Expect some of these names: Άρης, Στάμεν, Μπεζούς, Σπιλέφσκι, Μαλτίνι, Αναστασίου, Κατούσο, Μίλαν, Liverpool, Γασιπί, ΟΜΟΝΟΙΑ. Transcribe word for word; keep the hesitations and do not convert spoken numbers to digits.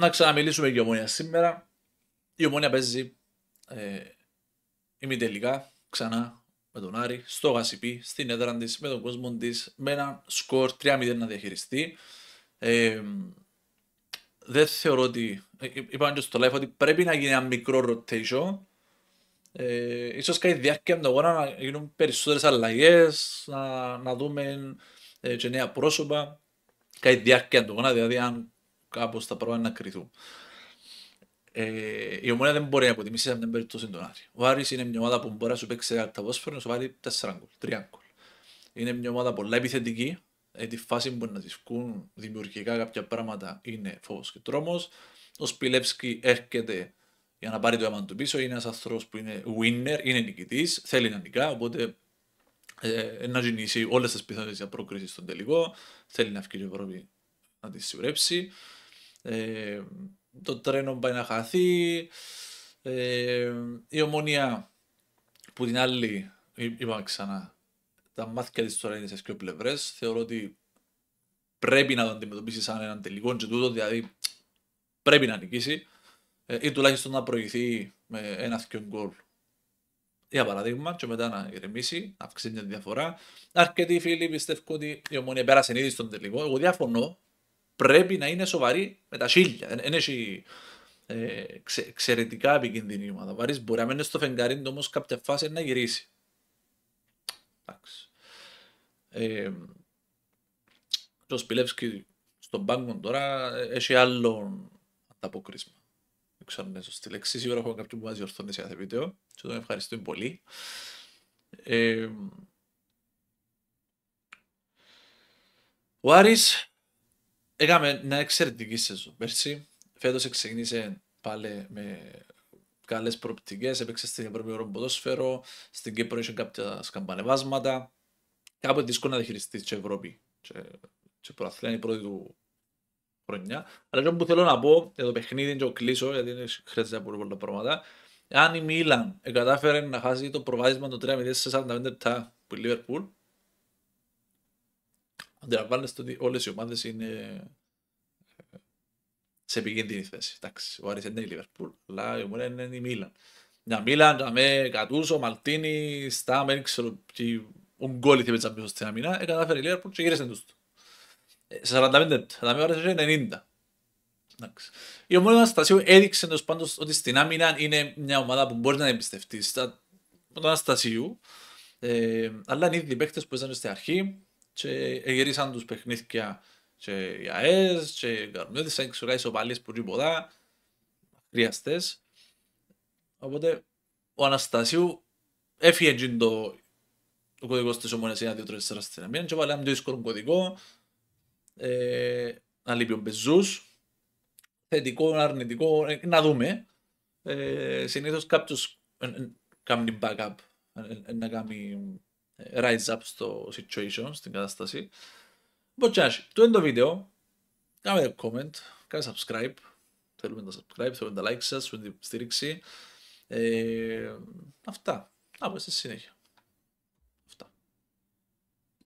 να ξαναμιλήσουμε για Ομόνοια σήμερα. Η Ομόνοια παίζει ε, ημιτελικά ξανά με τον Άρη στο Γασιπί, στην έδρα της, με τον κόσμο της, με ένα σκορ τρία μηδέν να διαχειριστεί. Ε, δεν θεωρώ ότι, είπαμε και στο live ότι πρέπει να γίνει ένα μικρό rotation. Ε, ίσως κάτι διάρκεια από την αγορά να γίνουν περισσότερες αλλαγές, να, να δούμε ε, και νέα πρόσωπα. Κάτι διάρκεια από την αγορά, δηλαδή αν κάπως τα πράγματα να κρυθούν. Ε, η Ομόνοια δεν μπορεί να αποτιμήσει σε αυτήν την περίπτωση τον Άρη. Ο Άρης είναι μια ομάδα που μπορεί να σου παίξει σε ακταβόσφαιρο να σου βάλει τέσσερα γκολ, τρία γκολ. Είναι μια ομάδα πολλά επιθετική. Ε, τη φάση που να τη βγουν δημιουργικά κάποια πράγματα είναι φόβος και τρόμος. Ο Σπιλέφσκι έρχεται για να πάρει το αίμα του πίσω. Είναι ένας άνθρωπος που είναι winner, είναι νικητής, θέλει να νικά. Οπότε ε, να γεννήσει όλες τις πιθανότητες για πρόκριση στον τελικό. Θέλει να βγει η Ευρώπη να τη σιουρέψει. Ε, το τρένο πάει να χαθεί. Ε, η Ομόνοια που την άλλη, είπαμε ξανά, τα μάτια της τώρα είναι σε δύο πλευρές. Θεωρώ ότι πρέπει να το αντιμετωπίσει σαν έναν τελικό και τούτο, δηλαδή πρέπει να νικήσει ε, ή τουλάχιστον να προηγηθεί με ένα δύο γκολ για παράδειγμα και μετά να ηρεμήσει, να αυξήσει την διαφορά. Αρκετοί φίλοι πιστεύω ότι η Ομόνοια πέρασε ήδη στον τελικό. Εγώ διαφωνώ. Πρέπει να είναι σοβαρή με τα σίλια. Δεν έχει ε, ξε, εξαιρετικά επικίνδυνη ομάδα. Βαρύς μπορεί να μένει στο φεγγαρί, όμως κάποια φάση να γυρίσει. Εντάξει. Ε, ο Σπιλέφσκι στον πάγκο τώρα έχει άλλον ανταποκρίσμα. Δεν ξέρω αν είναι σωστή λέξη. Σίγουρα έχω κάποιον που βάζει ορθόνες σε κάθε βίντεο. Και τον ευχαριστούμε πολύ. Ε, ο Άρης έκαμε μια εξαιρετική σεζόν πέρσι. Φέτος ξεκίνησε πάλι με καλές προοπτικές. Έπαιξε στην Ευρώπη ποδόσφαιρο. Στην Κύπρο είχε κάποια σκαμπανεβάσματα. Κάποτε δύσκολο να διαχειριστεί στην Ευρώπη. Και προαθλία είναι η πρώτη του χρονιά. Αλλά και όπου θέλω να πω για το παιχνίδι, και το κλείσω, γιατί χρειάζεται να πολύ πολλά πράγματα. Αν η Μίλαν κατάφερε να χάσει το προβάδισμα το τρία μηδέν σε σαράντα πέντε λεπτά που η Liverpool, αντιλαμβάνεστε ότι όλες οι ομάδες είναι σε επικίνδυνη θέση. Εντάξει, ο Άρης είναι η Λίβερπουλ, αλλά η Ομόνοια είναι η Μίλαν. Μια Μίλαν με Κατούσο, Μαλτίνι, Στάμεν, ξέρω ποιοι ογκόληθοι πέτσαν πίσω στην αμυνά, κατάφερε η Λίβερπουλ και γύρισε τους του. Σε σαράντα πέντε λεπτά, τα μία ώρα σε ενενήντα. Εντάξει. Η Ομόνοια Αναστασίου έδειξε εντός πάντως ότι στην αμυνά είναι μια ομάδα που μπορεί να εμπιστευτεί στα Αναστασίου, ε, αλλά είναι ήδη παίκτες που ήταν στην αρχή. Και γυρίσαν τους παιχνίδια και οι ΑΕΣ και οι Καρμιώδης, έξω κάτι σοπαλίες που τίποτα, χρειαστές. Οπότε ο Αναστασίου έφυγε το, το κωδικό της Ομόνοιας ένα δύο τρία τέσσερα στην αμήνια και βάλε έναν πιο δύσκολο κωδικό, ε, να λείπει ο Μπεζούς, θετικό, αρνητικό, ε, να δούμε. Ε, συνήθως κάποιος κάνει backup, να κάνει rise up στο situation, στην κατάσταση. Μποτσιάσι, του είναι το βίντεο. Κάμε comment, κάνε subscribe. Θέλουμε τα subscribe, θέλουμε τα like σας, θέλουμε τη στήριξη. Ε, αυτά. Από στη συνέχεια.